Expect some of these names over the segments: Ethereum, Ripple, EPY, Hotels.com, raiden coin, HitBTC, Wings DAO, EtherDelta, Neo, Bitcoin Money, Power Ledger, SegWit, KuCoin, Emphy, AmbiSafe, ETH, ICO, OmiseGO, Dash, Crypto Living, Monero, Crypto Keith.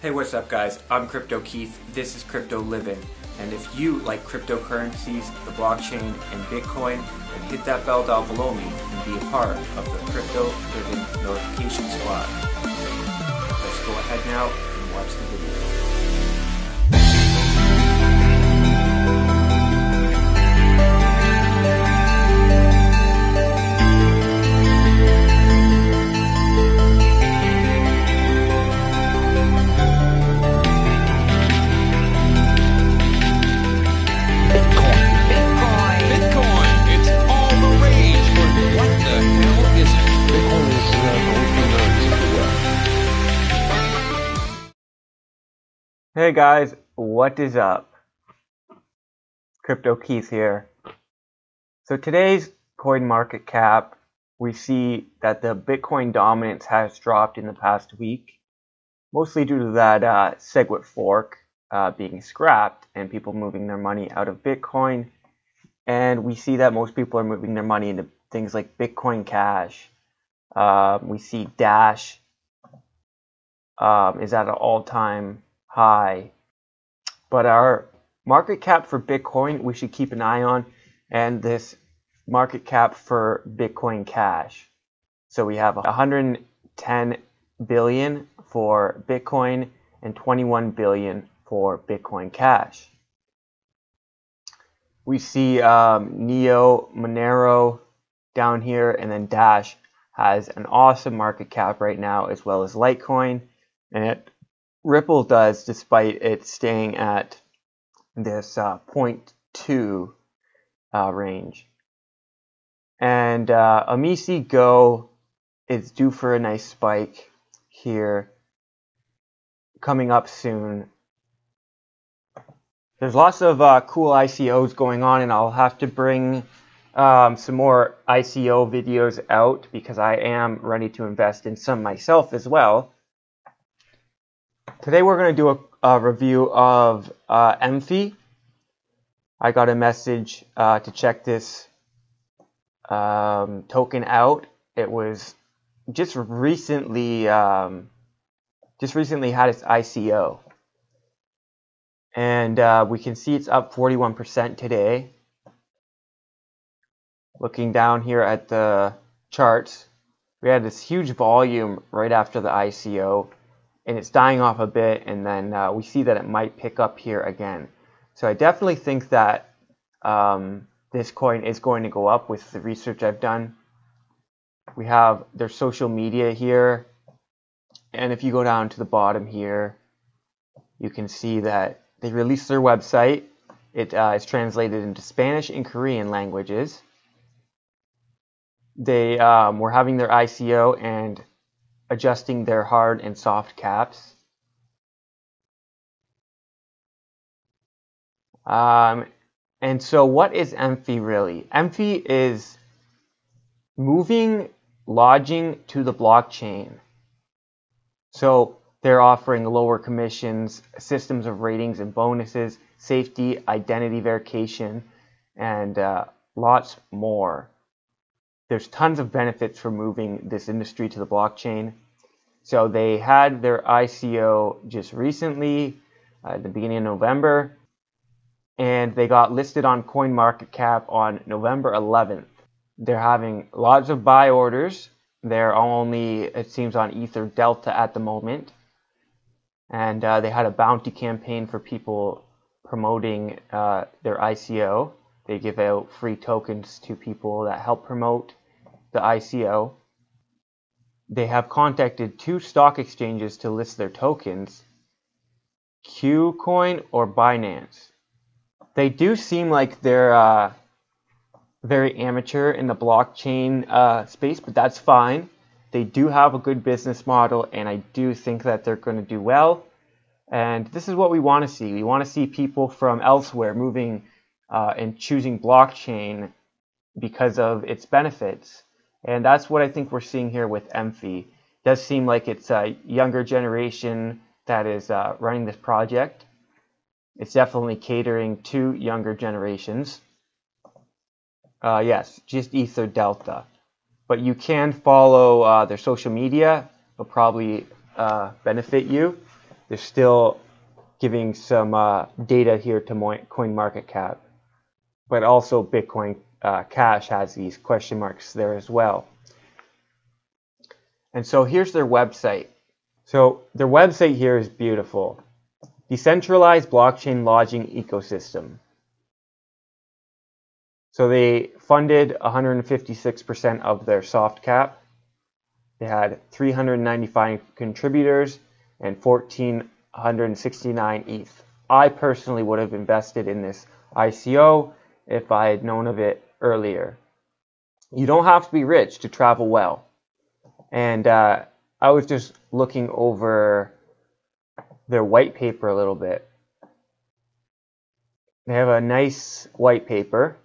Hey, what's up guys? I'm Crypto Keith, this is Crypto Living, and if you like cryptocurrencies, the blockchain, and Bitcoin, then hit that bell down below me and be a part of the Crypto Living notification squad. Let's go ahead now and watch the video. Hey guys, what is up? Crypto Keith here. So today's CoinMarketCap, we see that the Bitcoin dominance has dropped in the past week, mostly due to that SegWit fork being scrapped and people moving their money out of Bitcoin. And we see that most people are moving their money into things like Bitcoin Cash. We see Dash is at an all-time high, but our market cap for Bitcoin we should keep an eye on, and this market cap for Bitcoin Cash. So we have 110 billion for Bitcoin and 21 billion for Bitcoin Cash. We see Neo, Monero down here, and then Dash has an awesome market cap right now, as well as Litecoin, and Ripple does, despite it staying at this 0.2 range. And OmiseGO is due for a nice spike here coming up soon. There's lots of cool ICOs going on, and I'll have to bring some more ICO videos out because I am ready to invest in some myself as well. Today we're going to do a review of Emphy. I got a message to check this token out. It was just recently had its ICO, and we can see it's up 41% today. Looking down here at the charts, we had this huge volume right after the ICO. And it's dying off a bit, and then we see that it might pick up here again. So I definitely think that this coin is going to go up with the research I've done. We have their social media here, and if you go down to the bottom here, you can see that they released their website. It is translated into Spanish and Korean languages. They were having their ICO and adjusting their hard and soft caps. And so what is Emphy really? Emphy is moving lodging to the blockchain. So they're offering lower commissions, systems of ratings and bonuses, safety, identity verification, and lots more. There's tons of benefits for moving this industry to the blockchain. So they had their ICO just recently, at the beginning of November, and they got listed on CoinMarketCap on November 11th. They're having lots of buy orders. They're only, it seems, on EtherDelta at the moment. And they had a bounty campaign for people promoting their ICO. They give out free tokens to people that help promote the ICO. They have contacted two stock exchanges to list their tokens, KuCoin or Binance. They do seem like they're very amateur in the blockchain space, but that's fine. They do have a good business model, and I do think that they're going to do well. And this is what we want to see. We want to see people from elsewhere moving and choosing blockchain because of its benefits. And that's what I think we're seeing here with Emphy. It does seem like it's a younger generation that is running this project. It's definitely catering to younger generations. Yes, just EtherDelta. But you can follow their social media. It'll probably benefit you. they're still giving some data here to CoinMarketCap, but also Bitcoin Cash has these question marks there as well. And so here's their website. So their website here is beautiful. Decentralized blockchain lodging ecosystem. So they funded 156% of their soft cap. They had 395 contributors and 1,469 ETH. I personally would have invested in this ICO if I had known of it earlier. You don't have to be rich to travel well. And I was just looking over their white paper a little bit. They have a nice white paper.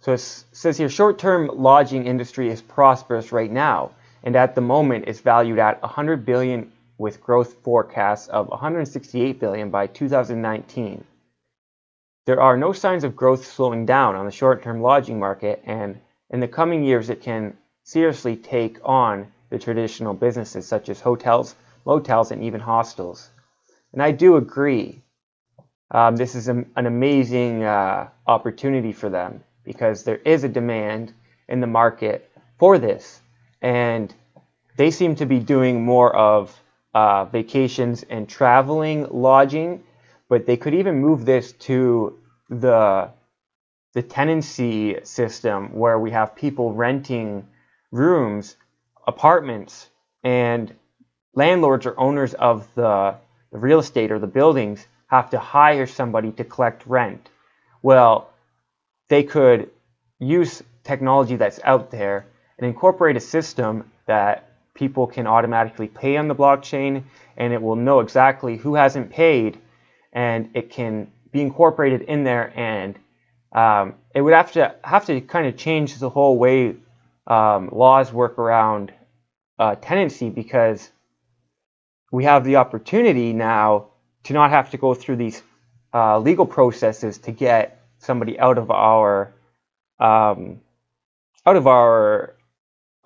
So it says here, short-term lodging industry is prosperous right now, and at the moment it's valued at $100 billion with growth forecasts of $168 billion by 2019. There are no signs of growth slowing down on the short-term lodging market, and in the coming years it can seriously take on the traditional businesses such as hotels, motels, and even hostels. And I do agree. This is an amazing opportunity for them because there is a demand in the market for this. And they seem to be doing more of vacations and traveling, lodging, but they could even move this to the tenancy system where we have people renting rooms, apartments, and landlords or owners of the real estate or the buildings have to hire somebody to collect rent. Well, they could use technology that's out there and incorporate a system that people can automatically pay on the blockchain, and it will know exactly who hasn't paid, and it can be incorporated in there, and it would have to kind of change the whole way laws work around tenancy, because we have the opportunity now to not have to go through these legal processes to get somebody out of our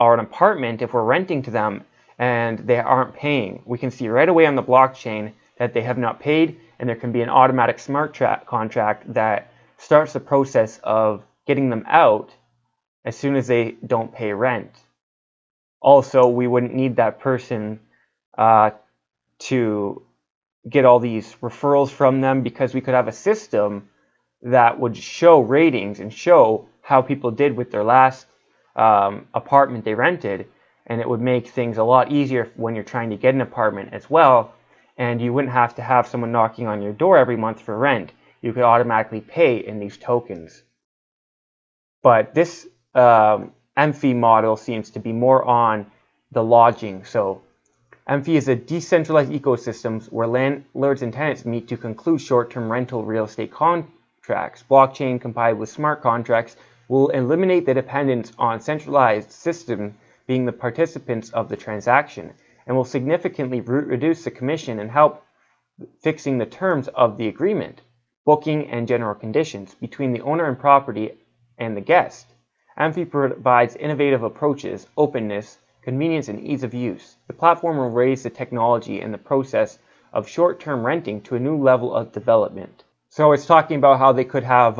an apartment if we're renting to them and they aren't paying. We can see right away on the blockchain that they have not paid, and there can be an automatic smart contract that starts the process of getting them out as soon as they don't pay rent. Also, we wouldn't need that person to get all these referrals from them, because we could have a system that would show ratings and show how people did with their last apartment they rented, and it would make things a lot easier when you're trying to get an apartment as well, and you wouldn't have to have someone knocking on your door every month for rent. You could automatically pay in these tokens. But this Emphy model seems to be more on the lodging. So Emphy is a decentralized ecosystem where landlords and tenants meet to conclude short-term rental real estate contracts. Blockchain compiled with smart contracts will eliminate the dependence on centralized system being the participants of the transaction, and will significantly reduce the commission and help fixing the terms of the agreement, booking, and general conditions between the owner and property and the guest. Emphy provides innovative approaches, openness, convenience, and ease of use. The platform will raise the technology and the process of short-term renting to a new level of development. So it's talking about how they could have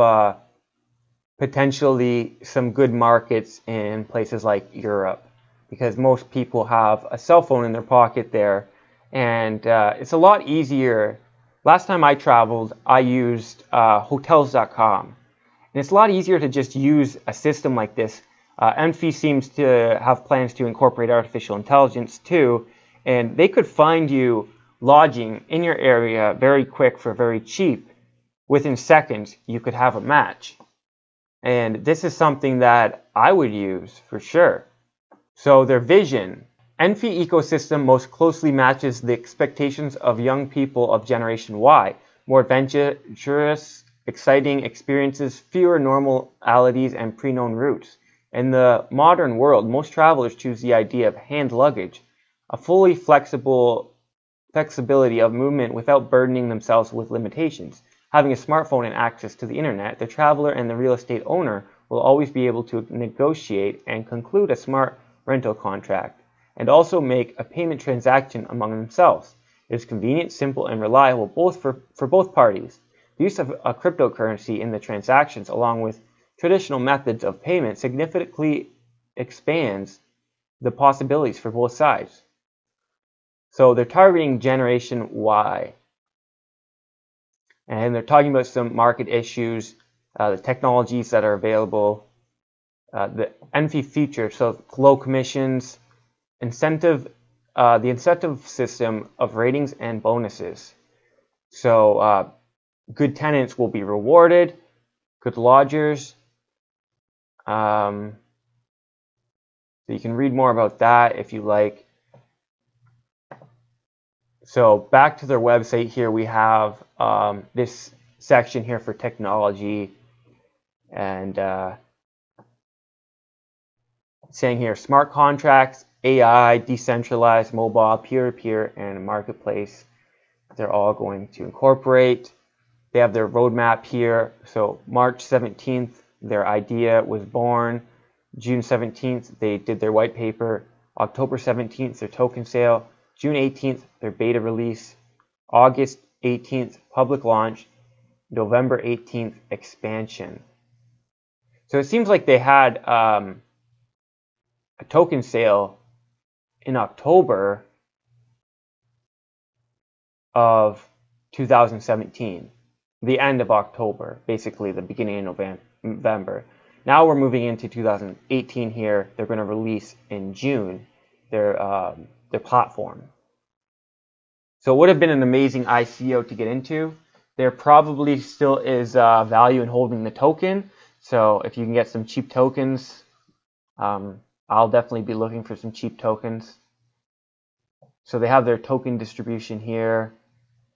potentially some good markets in places like Europe, because most people have a cell phone in their pocket there, and it's a lot easier. Last time I traveled, I used Hotels.com. And it's a lot easier to just use a system like this. Emphy seems to have plans to incorporate artificial intelligence too, and they could find you lodging in your area very quick for very cheap. Within seconds, you could have a match. And this is something that I would use for sure. So their vision: Emphy ecosystem most closely matches the expectations of young people of Generation Y. More adventurous, exciting experiences, fewer normalities, and pre-known routes. In the modern world, most travelers choose the idea of hand luggage, a fully flexibility of movement without burdening themselves with limitations. Having a smartphone and access to the internet, the traveler and the real estate owner will always be able to negotiate and conclude a smart rental contract, and also make a payment transaction among themselves. It is convenient, simple, and reliable both for both parties. The use of a cryptocurrency in the transactions, along with traditional methods of payment, significantly expands the possibilities for both sides. So they're targeting Generation Y. And they're talking about some market issues, the technologies that are available, the Emphy feature, so low commissions, incentive, the incentive system of ratings and bonuses. So good tenants will be rewarded, good lodgers. So you can read more about that if you like. So back to their website here, we have this section here for technology, and saying here, smart contracts, AI, decentralized, mobile, peer-to-peer, and marketplace. They're all going to incorporate. They have their roadmap here. So March 17th, their idea was born. June 17th, they did their white paper. October 17th, their token sale. June 18th, their beta release. August 18th, public launch. November 18th, expansion. So it seems like they had a token sale in October of 2017, the end of October, basically the beginning of November. Now we're moving into 2018 here. They're going to release in June their platform. So it would have been an amazing ICO to get into. There probably still is value in holding the token. So if you can get some cheap tokens, I'll definitely be looking for some cheap tokens. So they have their token distribution here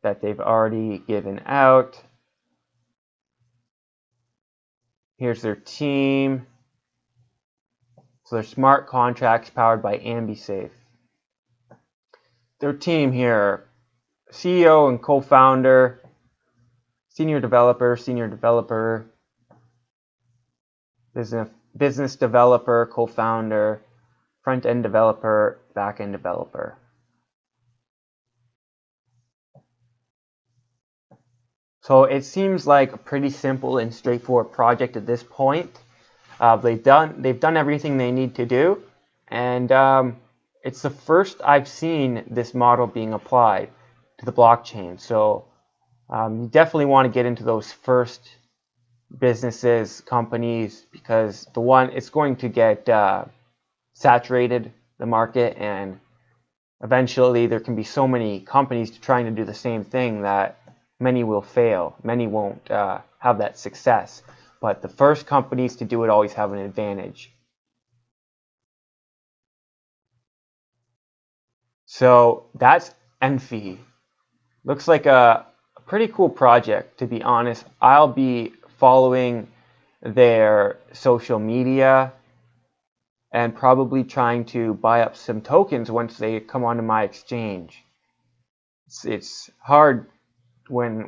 that they've already given out. Here's their team. So they're smart contracts powered by AmbiSafe. Their team here, CEO and co-founder, senior developer, business developer, co-founder, front-end developer, back-end developer. So it seems like a pretty simple and straightforward project at this point. They've done everything they need to do, and it's the first I've seen this model being applied to the blockchain. So you definitely want to get into those first businesses, companies, because it's going to get saturated, the market, and eventually there can be so many companies trying to do the same thing that many will fail. Many won't have that success. But the first companies to do it always have an advantage. So that's Emphy. Looks like a pretty cool project, to be honest. I'll be following their social media and probably trying to buy up some tokens once they come onto my exchange. It's hard when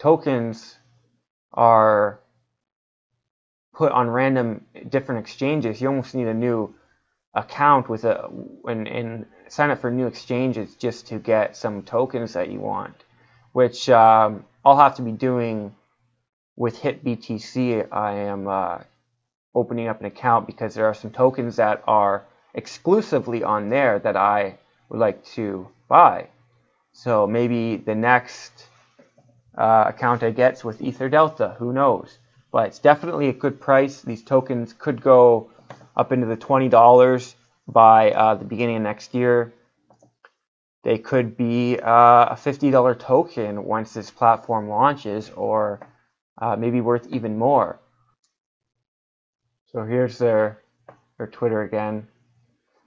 tokens are put on random different exchanges. You almost need a new account with and sign up for new exchanges just to get some tokens that you want, which I'll have to be doing with HitBTC. I am opening up an account because there are some tokens that are exclusively on there that I would like to buy. So maybe the next account I get is with EtherDelta, who knows? But it's definitely a good price. These tokens could go up into the $20 by the beginning of next year. They could be a $50 token once this platform launches, or maybe worth even more. So here's their Twitter again.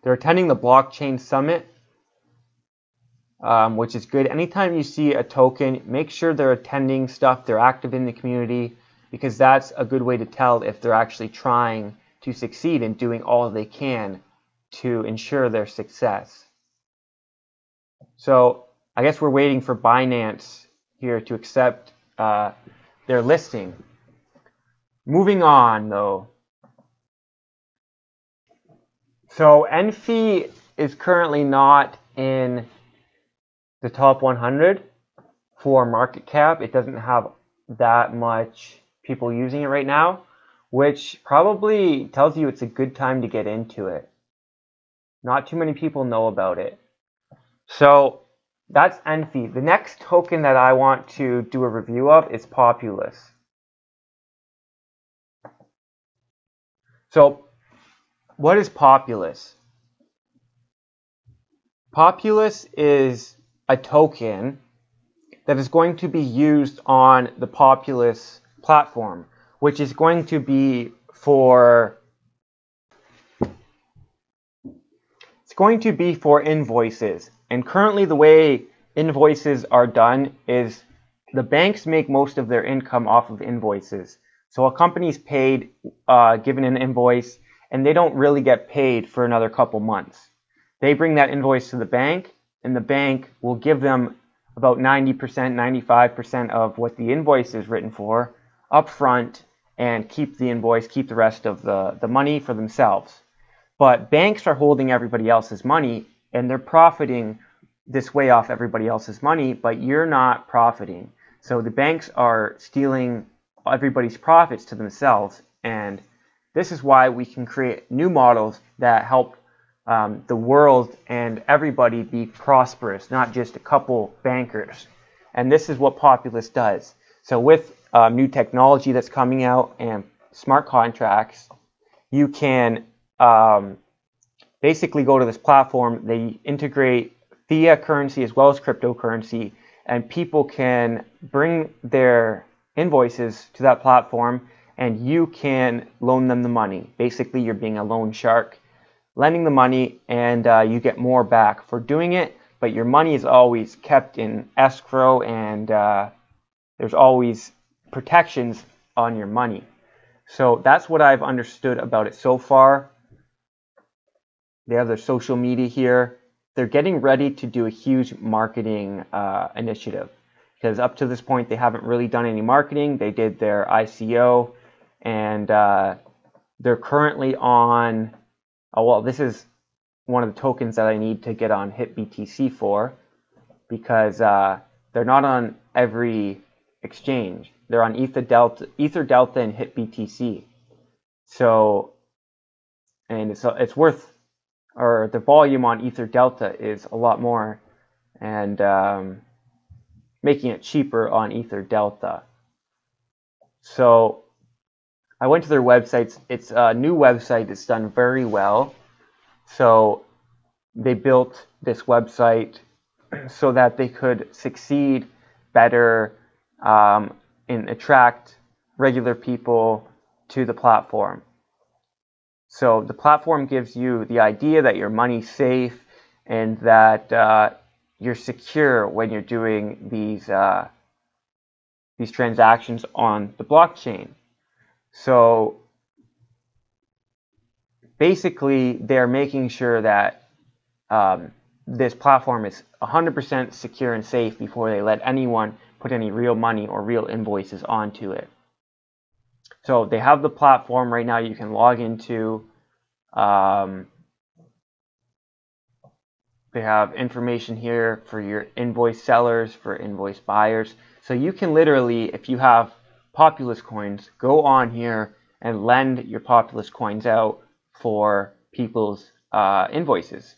They're attending the blockchain summit, which is good. Anytime you see a token, make sure they're attending stuff, they're active in the community, because that's a good way to tell if they're actually trying to succeed and doing all they can to ensure their success. So I guess we're waiting for Binance here to accept their listing. Moving on though. So Emphy is currently not in the top 100 for market cap. It doesn't have that much people using it right now, which probably tells you it's a good time to get into it. Not too many people know about it. So that's Emphy. The next token that I want to do a review of is Populous. So what is Populous? Populous is a token that is going to be used on the Populous platform, which is going to be for invoices. And currently the way invoices are done is the banks make most of their income off of invoices. So a company's paid, given an invoice, and they don't really get paid for another couple months. They bring that invoice to the bank, and the bank will give them about 90%, 95% of what the invoice is written for up front and keep the invoice, keep the rest of the money for themselves. But banks are holding everybody else's money, and they're profiting this way off everybody else's money, but you're not profiting. So the banks are stealing everybody's profits to themselves, and this is why we can create new models that help the world and everybody be prosperous, not just a couple bankers. And this is what Populous does. So with new technology that's coming out and smart contracts, you can basically go to this platform. They integrate fiat currency as well as cryptocurrency, and people can bring their invoices to that platform, and you can loan them the money. Basically, you're being a loan shark, lending the money, and you get more back for doing it, but your money is always kept in escrow, and there's always protections on your money. So that's what I've understood about it so far. They have their social media here. They're getting ready to do a huge marketing initiative, because up to this point they haven't really done any marketing. They did their ICO, and they're currently on, oh, well, this is one of the tokens that I need to get on HitBTC for, because they're not on every exchange. They're on EtherDelta and HitBTC. So, and it's worth, or the volume on EtherDelta is a lot more, and making it cheaper on EtherDelta. So I went to their websites. It's a new website that's done very well. So they built this website so that they could succeed better and attract regular people to the platform. So the platform gives you the idea that your money's safe and that you're secure when you're doing these transactions on the blockchain. So basically, they're making sure that this platform is 100% secure and safe before they let anyone put any real money or real invoices onto it. So they have the platform right now you can log into. They have information here for your invoice sellers, for invoice buyers. So you can literally, if you have Populous coins, go on here and lend your Populous coins out for people's invoices.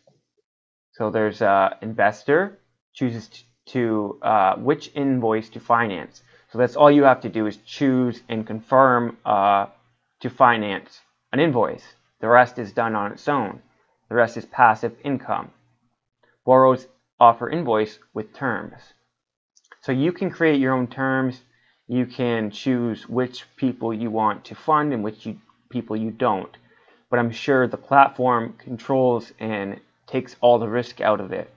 So there's investor, chooses to which invoice to finance. So that's all you have to do is choose and confirm to finance an invoice. The rest is done on its own. The rest is passive income. Borrows offer invoice with terms. So you can create your own terms. You can choose which people you want to fund and which people you don't. But I'm sure the platform controls and takes all the risk out of it.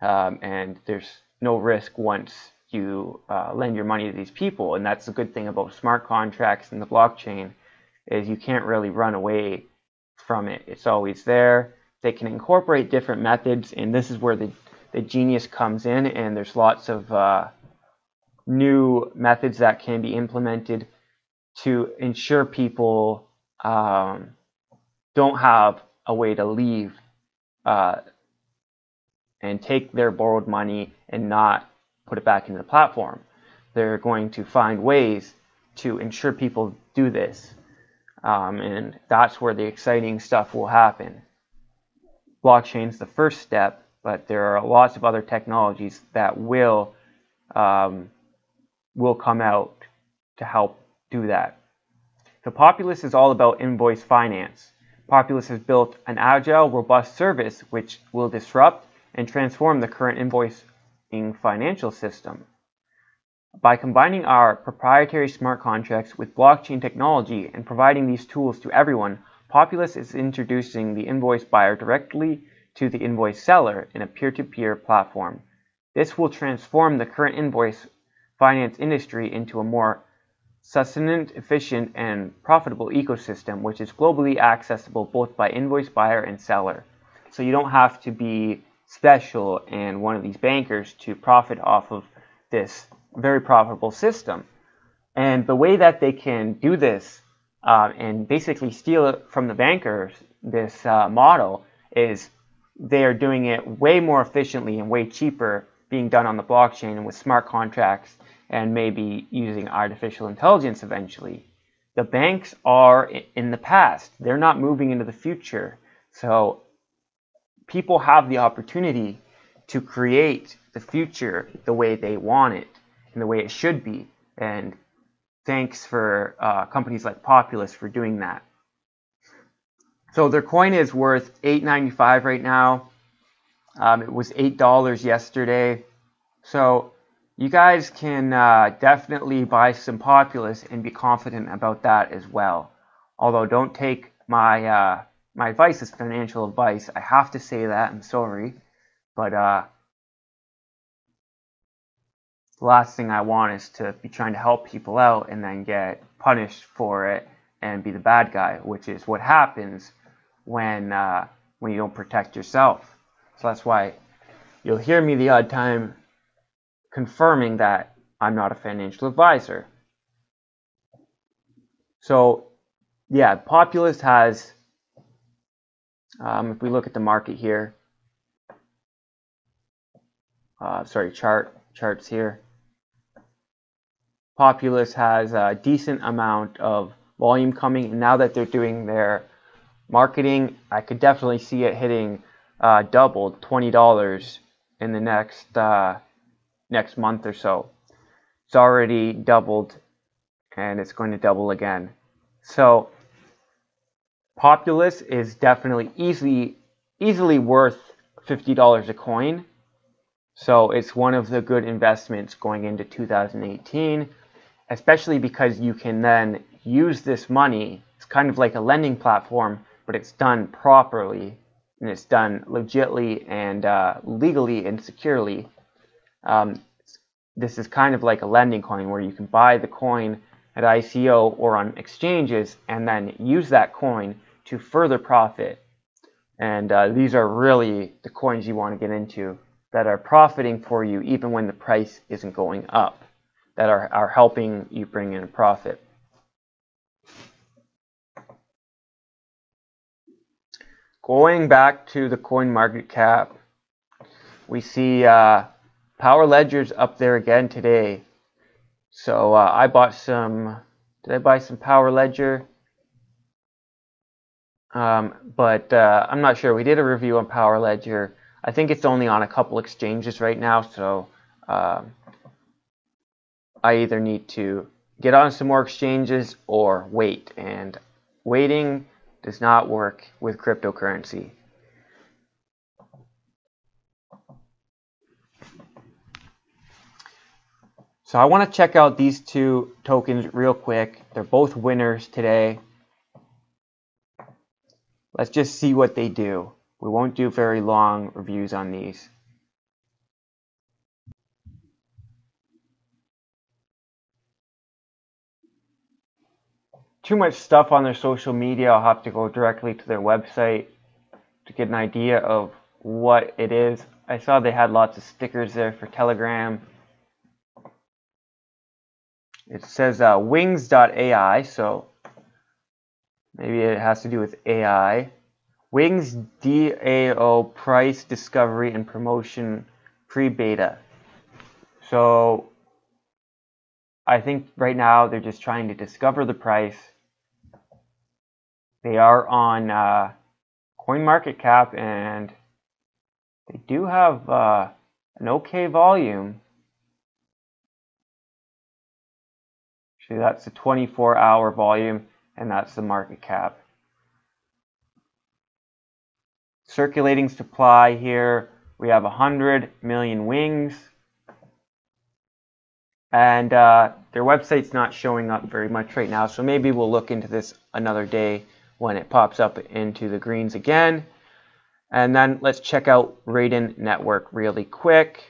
And there's no risk once you lend your money to these people, and that's the good thing about smart contracts and the blockchain, is you can't really run away from it. It's always there. They can incorporate different methods, and this is where the genius comes in, and there's lots of new methods that can be implemented to ensure people don't have a way to leave and take their borrowed money and not put it back into the platform. They're going to find ways to ensure people do this. And that's where the exciting stuff will happen. Blockchain's the first step, but there are lots of other technologies that will come out to help do that. So Populous is all about invoice finance. Populous has built an agile, robust service which will disrupt and transform the current invoicing financial system. By combining our proprietary smart contracts with blockchain technology and providing these tools to everyone, Populous is introducing the invoice buyer directly to the invoice seller in a peer-to-peer platform. This will transform the current invoice finance industry into a more sustainable, efficient, and profitable ecosystem, which is globally accessible both by invoice buyer and seller. So you don't have to be special and one of these bankers to profit off of this very profitable system. And the way that they can do this and basically steal it from the bankers, this model, is they are doing it way more efficiently and way cheaper, being done on the blockchain and with smart contracts and maybe using artificial intelligence eventually. The banks are in the past. They're not moving into the future. So people have the opportunity to create the future the way they want it and the way it should be. And thanks for companies like Populous for doing that. So their coin is worth $8.95 right now. It was $8 yesterday. So you guys can definitely buy some Populous and be confident about that as well. Although don't take my my advice as financial advice. I have to say that. I'm sorry. But the last thing I want is to be trying to help people out and then get punished for it and be the bad guy, which is what happens when you don't protect yourself. So that's why you'll hear me the odd time confirming that I'm not a financial advisor. So yeah, Populous has, if we look at the market here, charts here, Populous has a decent amount of volume coming, and now that they're doing their marketing, I could definitely see it hitting double $20 in the next month or so. It's already doubled, and it's going to double again. So Populous is definitely easily worth $50 a coin. So it's one of the good investments going into 2018, especially because you can then use this money. It's kind of like a lending platform, but it's done properly, and it's done legitly and legally and securely. This is kind of like a lending coin where you can buy the coin at ICO or on exchanges and then use that coin to further profit. And these are really the coins you want to get into that are profiting for you even when the price isn't going up, that are helping you bring in a profit. Going back to the CoinMarketCap, we see Power Ledger's up there again today. So I bought some, did I buy some Power Ledger? But I'm not sure. We did a review on Power Ledger. I think it's only on a couple exchanges right now, so I either need to get on some more exchanges or wait, and waiting does not work with cryptocurrency. So I want to check out these two tokens real quick. They're both winners today. Let's just see what they do. We won't do very long reviews on these. Too much stuff on their social media. I'll have to go directly to their website to get an idea of what it is. I saw they had lots of stickers there for Telegram. It says wings.ai, so maybe it has to do with AI. Wings DAO price discovery and promotion pre-beta. So I think right now they're just trying to discover the price. They are on CoinMarketCap, and they do have an okay volume. Actually, that's the 24-hour volume, and that's the market cap. Circulating supply here, we have 100 million wings. And their website's not showing up very much right now, so maybe we'll look into this another day when it pops up into the greens again. And then let's check out Raiden Network really quick.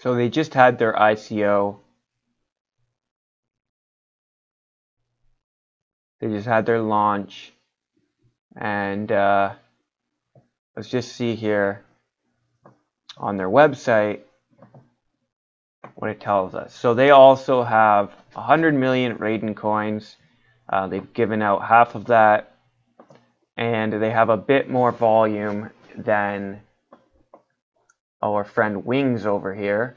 So they just had their ICO. They just had their launch. And let's just see here on their website what it tells us. So they also have 100 million Raiden coins. They've given out half of that, and they have a bit more volume than our friend Wings over here.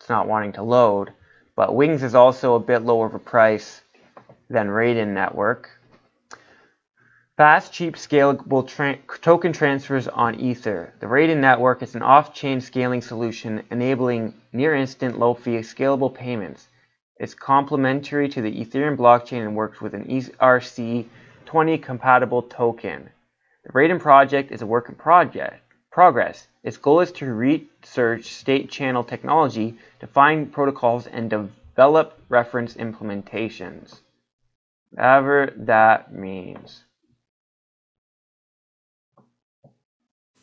It's not wanting to load, but Wings is also a bit lower of a price than Raiden Network. Fast, cheap, scalable token transfers on Ether. The Raiden Network is an off-chain scaling solution enabling near-instant, low-fee, scalable payments. It's complementary to the Ethereum blockchain and works with an ERC-20 compatible token. The Raiden project is a work in progress. Its goal is to research state channel technology, define protocols, and develop reference implementations. Whatever that means.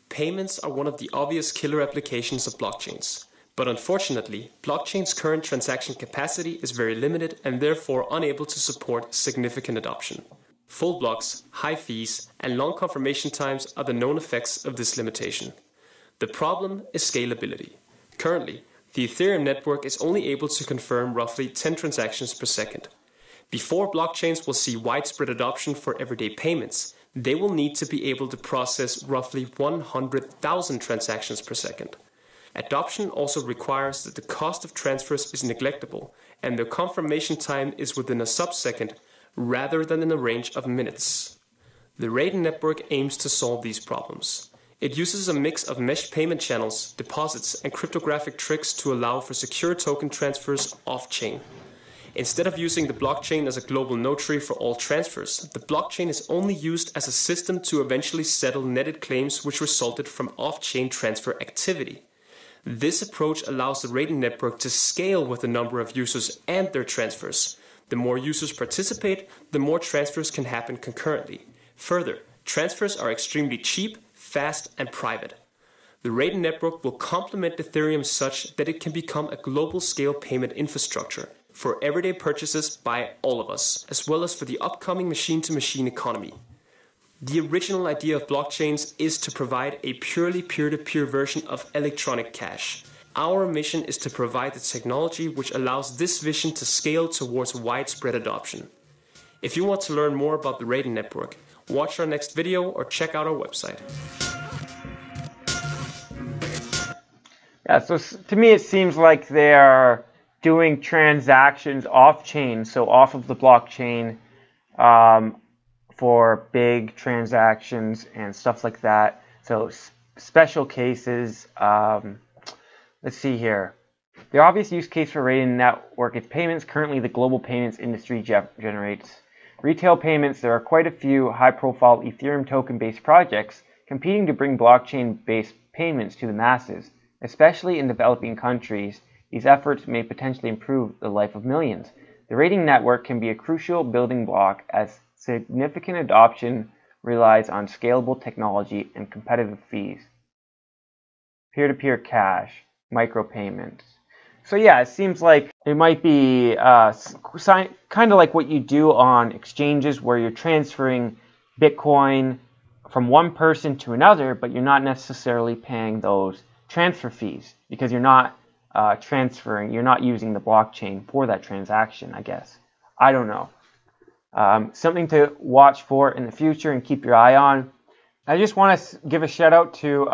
Payments are one of the obvious killer applications of blockchains, but unfortunately, blockchain's current transaction capacity is very limited and therefore unable to support significant adoption. Full blocks, high fees, and long confirmation times are the known effects of this limitation. The problem is scalability. Currently, the Ethereum network is only able to confirm roughly 10 transactions per second. Before blockchains will see widespread adoption for everyday payments, they will need to be able to process roughly 100,000 transactions per second. Adoption also requires that the cost of transfers is neglectable and the confirmation time is within a sub-second rather than in a range of minutes. The Raiden network aims to solve these problems. It uses a mix of mesh payment channels, deposits, and cryptographic tricks to allow for secure token transfers off-chain. Instead of using the blockchain as a global notary for all transfers, the blockchain is only used as a system to eventually settle netted claims which resulted from off-chain transfer activity. This approach allows the Raiden network to scale with the number of users and their transfers. The more users participate, the more transfers can happen concurrently. Further, transfers are extremely cheap, fast, and private. The Raiden network will complement Ethereum such that it can become a global scale payment infrastructure for everyday purchases by all of us, as well as for the upcoming machine-to-machine economy. The original idea of blockchains is to provide a purely peer-to-peer version of electronic cash. Our mission is to provide the technology which allows this vision to scale towards widespread adoption. If you want to learn more about the Raiden network, watch our next video or check out our website. Yeah, so to me it seems like they are doing transactions off-chain, so off of the blockchain, for big transactions and stuff like that. So special cases, let's see here. The obvious use case for Raiden Network is payments. Currently, the global payments industry generates retail payments. There are quite a few high-profile Ethereum token-based projects competing to bring blockchain-based payments to the masses, especially in developing countries. These efforts may potentially improve the life of millions. The Raiden network can be a crucial building block as significant adoption relies on scalable technology and competitive fees. Peer-to-peer cash, micropayments. So yeah, it seems like it might be kind of like what you do on exchanges where you're transferring Bitcoin from one person to another, but you're not necessarily paying those transfer fees because you're not transferring, you're not using the blockchain for that transaction, I guess. I don't know. Something to watch for in the future and keep your eye on. I just want to give a shout out to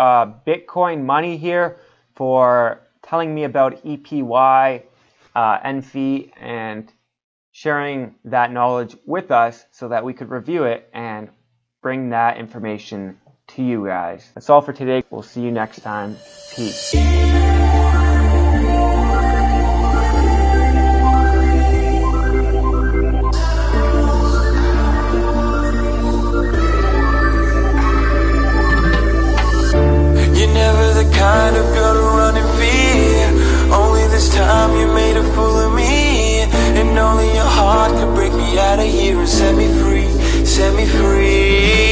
Bitcoin Money here for telling me about EPY, Emphy, and sharing that knowledge with us so that we could review it and bring that information to you guys. That's all for today. We'll see you next time. Peace. Kind of girl to run in fear. Only this time you made a fool of me, and only your heart could break me out of here and set me free, set me free.